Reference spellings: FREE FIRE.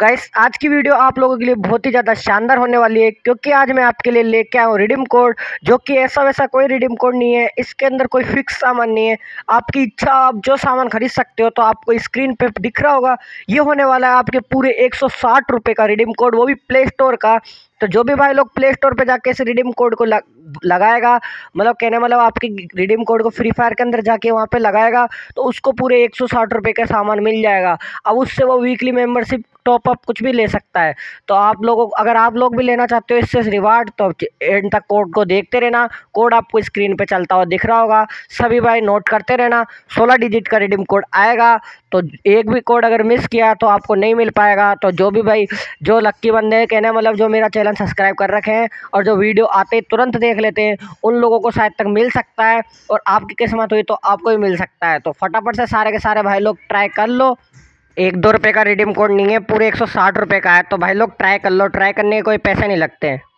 Guys आज की video आप लोगों के लिए बहुत ही ज़्यादा शानदार होने वाली है, क्योंकि आज मैं आपके लिए लेके आया हूँ रिडीम कोड, जो कि ऐसा वैसा कोई रिडीम कोड नहीं है। इसके अंदर कोई फिक्स सामान नहीं है, आपकी इच्छा आप जो सामान खरीद सकते हो। तो आपको स्क्रीन पे दिख रहा होगा, ये होने वाला है आपके पूरे 160 रुपये का रिडीम कोड, वो भी प्ले स्टोर का। तो जो भी भाई लोग प्ले स्टोर पे जाके इस रिडीम कोड को लगाएगा, मतलब आपके रिडीम कोड को फ्री फायर के अंदर जाके वहाँ पे लगाएगा, तो उसको पूरे 160 रुपये का सामान मिल जाएगा। अब उससे वो वीकली मेंबरशिप, टॉपअप कुछ भी ले सकता है। तो आप लोगों, अगर आप लोग भी लेना चाहते हो इससे रिवार्ड, तो एंड तक कोड को देखते रहना। कोड आपको स्क्रीन पर चलता हुआ दिख रहा होगा, सभी भाई नोट करते रहना। 16 डिजिट का रिडीम कोड आएगा, तो एक भी कोड अगर मिस किया तो आपको नहीं मिल पाएगा। तो जो भी भाई, जो लक्की बंदे हैं, जो मेरा चैनल सब्सक्राइब कर रखे हैं और जो वीडियो आते तुरंत देख लेते हैं, उन लोगों को शायद तक मिल सकता है। और आपकी किस्मत हुई तो आपको भी मिल सकता है। तो फटाफट से सारे के सारे भाई लोग ट्राई कर लो। 1-2 रुपये का रिडीम कोड नहीं है, पूरे 160 रुपये का है। तो भाई लोग ट्राई कर लो, ट्राई करने के कोई पैसे नहीं लगते हैं।